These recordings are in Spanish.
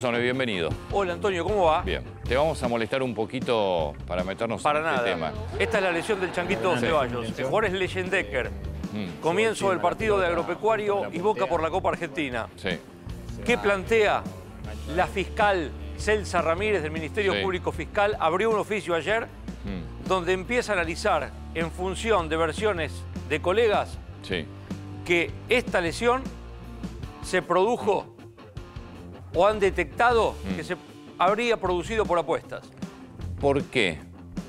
Bienvenido. Hola Antonio, ¿cómo va? Bien. Te vamos a molestar un poquito para meternos en este tema. Esta es la lesión del Changuito Ceballos. El jugador es Leyendecker. Comienzo del partido de Agropecuario y Boca por la Copa Argentina. Sí. ¿Qué plantea la fiscal Celsa Ramírez del Ministerio Público Fiscal? Abrió un oficio ayer donde empieza a analizar en función de versiones de colegas que esta lesión se produjo o han detectado que se habría producido por apuestas. ¿Por qué?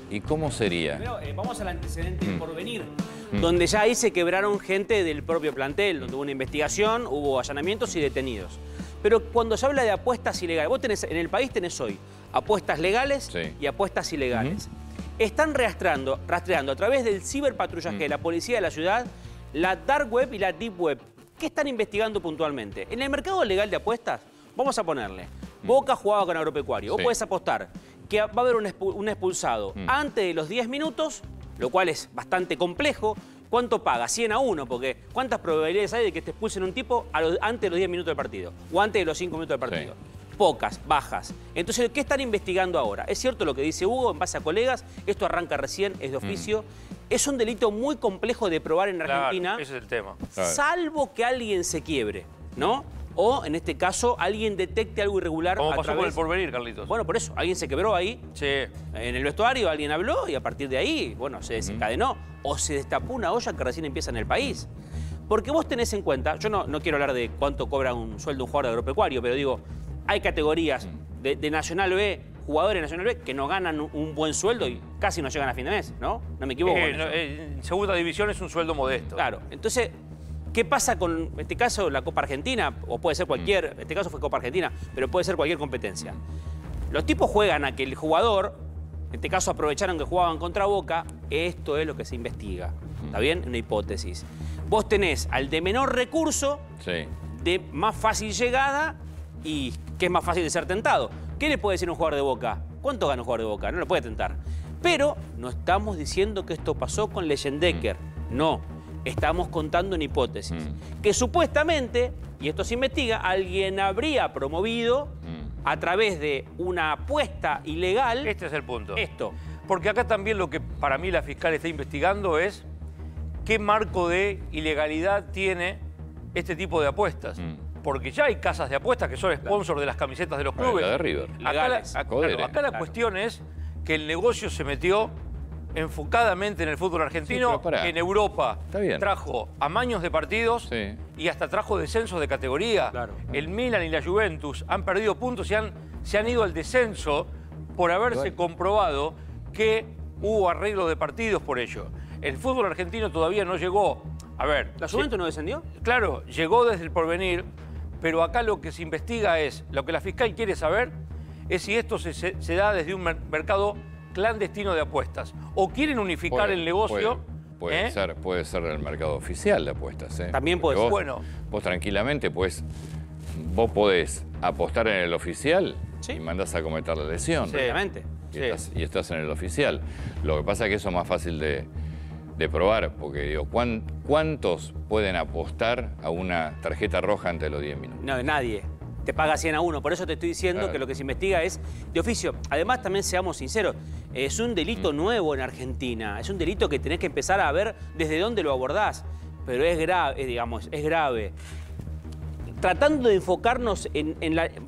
¿Y cómo sería? Primero, vamos al antecedente por venir, donde ya ahí se quebraron gente del propio plantel, donde hubo una investigación, hubo allanamientos y detenidos. Pero cuando se habla de apuestas ilegales, vos tenés, en el país tenés hoy apuestas legales y apuestas ilegales. Están rastreando a través del ciberpatrullaje de la policía de la ciudad, la dark web y la deep web. ¿Qué están investigando puntualmente? En el mercado legal de apuestas, vamos a ponerle, Boca jugaba con Agropecuario. Vos podés apostar que va a haber un expulsado antes de los 10 minutos, lo cual es bastante complejo. ¿Cuánto paga? 100-1, porque ¿cuántas probabilidades hay de que te expulsen un tipo antes de los 10 minutos del partido? O antes de los 5 minutos del partido. Pocas, bajas. Entonces, ¿qué están investigando ahora? Es cierto lo que dice Hugo, en base a colegas, esto arranca recién, es de oficio. Es un delito muy complejo de probar en Argentina. Claro, ese es el tema. Salvo que alguien se quiebre, ¿no? O, en este caso, alguien detecte algo irregular. ¿Cómo pasó con el porvenir, Carlitos? Bueno, por eso. Alguien se quebró ahí. Sí. En el vestuario alguien habló y a partir de ahí, bueno, se desencadenó. O se destapó una olla que recién empieza en el país. Porque vos tenés en cuenta, yo no quiero hablar de cuánto cobra un sueldo un jugador de Agropecuario, pero digo, hay categorías de Nacional B, jugadores de Nacional B, que no ganan un buen sueldo y casi no llegan a fin de mes, ¿no? No me equivoco. En segunda división es un sueldo modesto. Claro. Entonces, ¿qué pasa con, en este caso, la Copa Argentina? O puede ser cualquier, en este caso fue Copa Argentina, pero puede ser cualquier competencia. Los tipos juegan a que el jugador, en este caso aprovecharon que jugaban contra Boca, esto es lo que se investiga, ¿está bien? Una hipótesis. Vos tenés al de menor recurso, de más fácil llegada y que es más fácil de ser tentado. ¿Qué le puede decir un jugador de Boca? ¿Cuánto gana un jugador de Boca? No lo puede tentar. Pero no estamos diciendo que esto pasó con Leyendecker, no. Estamos contando una hipótesis, que supuestamente, y esto se investiga, alguien habría promovido a través de una apuesta ilegal. Este es el punto. Esto. Porque acá también lo que para mí la fiscal está investigando es qué marco de ilegalidad tiene este tipo de apuestas. Porque ya hay casas de apuestas que son sponsor de las camisetas de los clubes. La de River. Acá la cuestión es que el negocio se metió enfocadamente en el fútbol argentino, que en Europa trajo amaños de partidos y hasta trajo descensos de categoría. El Milan y la Juventus han perdido puntos y se han ido al descenso por haberse comprobado que hubo arreglo de partidos por ello. El fútbol argentino todavía no llegó. A ver, ¿la Juventus no descendió? Claro, llegó desde el porvenir, pero acá lo que se investiga es, lo que la fiscal quiere saber es si esto se da desde un mercado clandestino de apuestas. O quieren unificar el negocio. Puede ser el mercado oficial de apuestas. También puede ser. Bueno. Vos tranquilamente, pues, vos podés apostar en el oficial y mandás a cometer la lesión. Exactamente. Y estás en el oficial. Lo que pasa es que eso es más fácil de probar, porque digo, ¿cuántos pueden apostar a una tarjeta roja antes de los 10 minutos? No, nadie. Te paga 100-1. Por eso te estoy diciendo que lo que se investiga es de oficio. Además, también seamos sinceros, es un delito nuevo en Argentina. Es un delito que tenés que empezar a ver desde dónde lo abordás. Pero es grave, digamos, es grave. Tratando de enfocarnos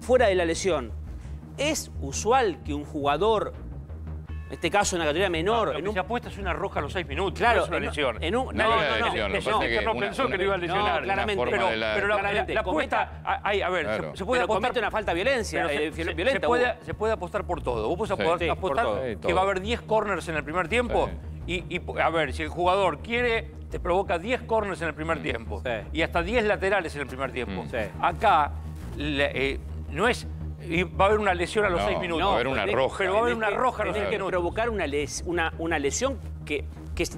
fuera de la lesión, ¿es usual que un jugador, en este caso en la categoría menor, si apuestas una roja a los 6 minutos, claro, no es una lesión. No pensó que lo iba a lesionar. No, claramente. Pero la apuesta, a ver, claro. Se puede pero apostar. Comete una falta de violencia. Se puede apostar por todo. Vos podés apostar todo. Que va a haber 10 corners en el primer tiempo. Y a ver, si el jugador quiere, te provoca 10 corners en el primer tiempo. Y hasta 10 laterales en el primer tiempo. Acá no es. Y va a haber una lesión a los 6 minutos. No, va a haber una roja. Pero va a haber una roja a los 6 minutos. Provocar una lesión que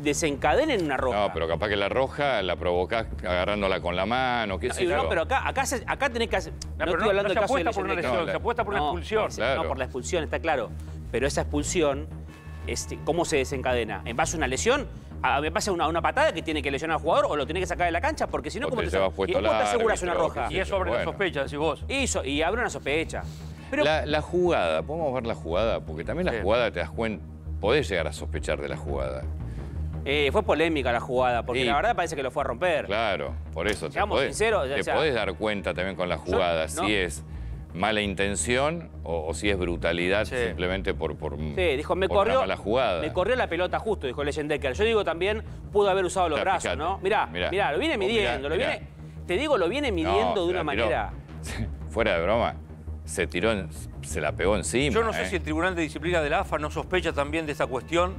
desencadene en una roja. No, pero capaz que la roja la provocás agarrándola con la mano. Pero acá tenés que hacer. No, estoy hablando del caso de la lesión. Se apuesta por una expulsión. No, por la expulsión, está claro. Pero esa expulsión, ¿cómo se desencadena? ¿En base a una lesión? ¿En base a una patada que tiene que lesionar al jugador o lo tiene que sacar de la cancha? Porque si no, ¿cómo te aseguras una roja? Y eso abre una sospecha, decís vos. Y abre una sospecha. Pero... La jugada, ¿podemos ver la jugada? Porque también la jugada te das cuenta, podés llegar a sospechar de la jugada. Fue polémica la jugada, porque la verdad parece que lo fue a romper. Claro, por eso. Seamos sinceros. Te podés dar cuenta también con la jugada, si es mala intención o si es brutalidad simplemente por dijo, me por corrió, una mala jugada. Me corrió la pelota justo, dijo Leyendecker. Yo digo también, pudo haber usado los brazos, fíjate, ¿no? Mirá, lo viene midiendo. Lo viene midiendo de una manera... Fuera de broma, se tiró, se la pegó encima. Yo no sé si el Tribunal de Disciplina de la AFA no sospecha también de esta cuestión.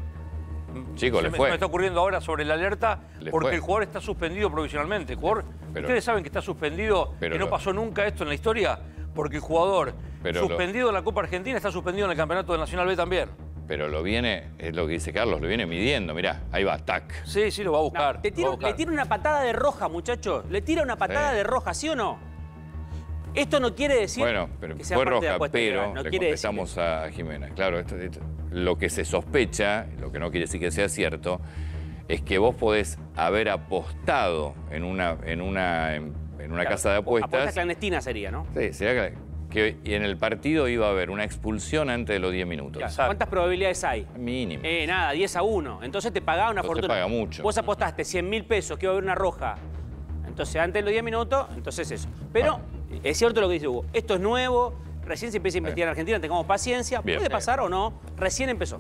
Chicos, me está ocurriendo ahora sobre la alerta, porque el jugador está suspendido provisionalmente. El jugador, ustedes saben que está suspendido, que no pasó nunca esto en la historia, porque el jugador suspendido en la Copa Argentina está suspendido en el Campeonato de Nacional B también. Pero lo viene, es lo que dice Carlos, lo viene midiendo, mirá, ahí va, tac. Sí, sí, lo va a buscar. No, le tira una patada de roja, muchachos. Le tira una patada de roja, ¿sí o no? Esto no quiere decir que sea fue parte roja, de pero no le contestamos a Jimena. Claro, lo que se sospecha, lo que no quiere decir que sea cierto, es que vos podés haber apostado en una casa de apuestas. Apuesta clandestina sería, ¿no? Sí, sería que en el partido iba a haber una expulsión antes de los 10 minutos. Claro. ¿Cuántas probabilidades hay? Mínimas. Nada, 10-1. Entonces te pagaba una fortuna. Paga mucho. Vos apostaste 100 mil pesos que iba a haber una roja. Entonces antes de los 10 minutos, entonces eso. Pero... Es cierto lo que dice Hugo, esto es nuevo, recién se empieza a investigar en Argentina, tengamos paciencia, puede pasar o no, recién empezó.